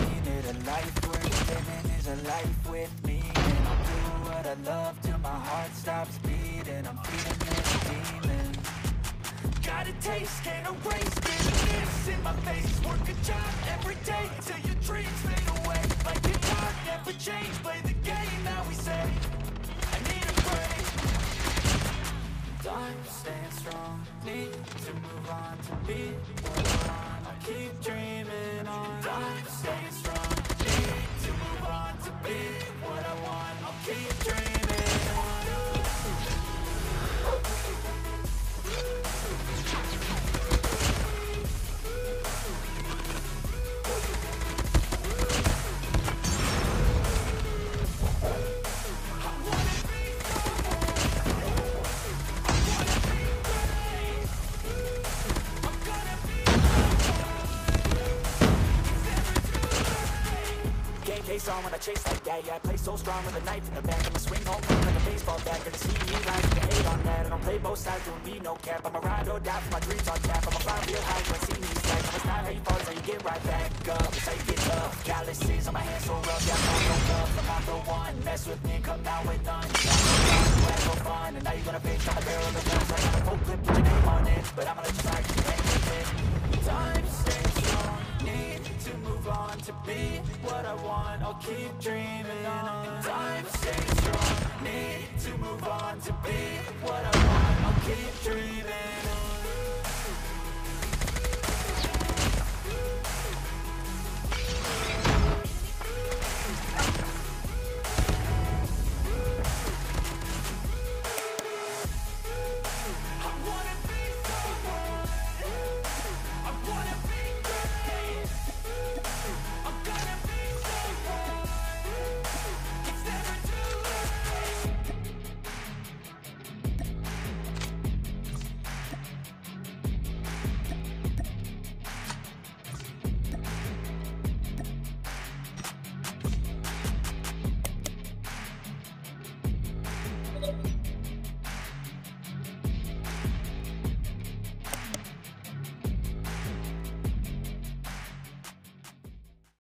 making it a life worth living, is a life with me. And I'll do what I love till my heart stops beating. I'm feeding this demon. Got a taste, can't erase it. This in my face, work a job every day till your dreams fade away. Like your time never change, play the game. Now we say, I need a break. I'm staying strong, need to move on to be what I want. I'll keep dreaming on. I'm staying strong, need to move on to be what I want. I'll keep dreaming on. On when I chase like that, yeah, I play so strong with a knife in the back. I'm a swing home like a baseball bat. Gonna see me rise, you can hate on that. I don't play both sides, don't need no cap. I'ma ride or die for my dreams on tap. I'ma fly real high when I see these lights. It's not how you fall, it's how you get right back up. It's how you get tough. Calluses on my hands so rough, yeah, I'm no love. I'm not the one, mess with me, come out with none. You have no fun, and now you're gonna bitch on the barrel of the guns. I got a full clip, put your name on it, but I'ma let you slide, you ain't with it. Time stays strong, need to move on to be what I want. I'll keep dreaming on. Time stays strong, need to move on to be what I want. I'll keep dreaming.